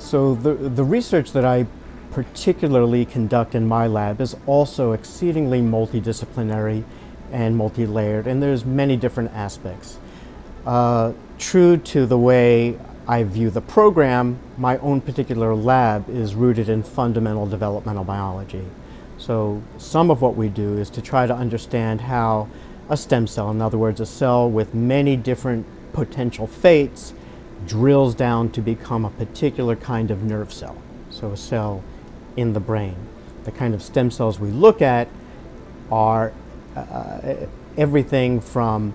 So the research that I particularly conduct in my lab is also exceedingly multidisciplinary and multi-layered, and there's many different aspects. True to the way I view the program, my own particular lab is rooted in fundamental developmental biology. So some of what we do is to try to understand how a stem cell, in other words, a cell with many different potential fates, drills down to become a particular kind of nerve cell. So a cell in the brain. The kind of stem cells we look at are everything from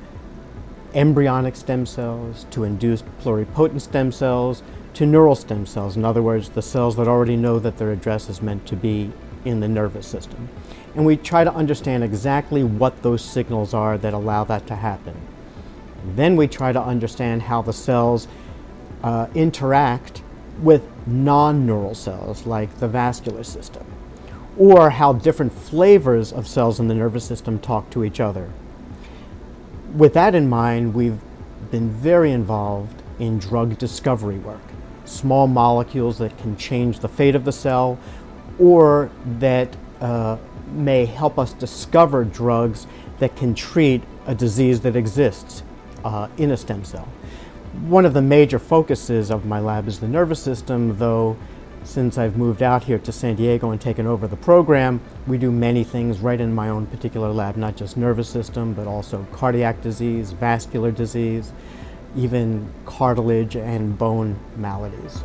embryonic stem cells to induced pluripotent stem cells to neural stem cells. In other words, the cells that already know that their address is meant to be in the nervous system. And we try to understand exactly what those signals are that allow that to happen. And then we try to understand how the cells interact with non-neural cells like the vascular system, or how different flavors of cells in the nervous system talk to each other. With that in mind, we've been very involved in drug discovery work, small molecules that can change the fate of the cell or that may help us discover drugs that can treat a disease that exists in a stem cell. One of the major focuses of my lab is the nervous system, though since I've moved out here to San Diego and taken over the program, we do many things right in my own particular lab, not just nervous system, but also cardiac disease, vascular disease, even cartilage and bone maladies.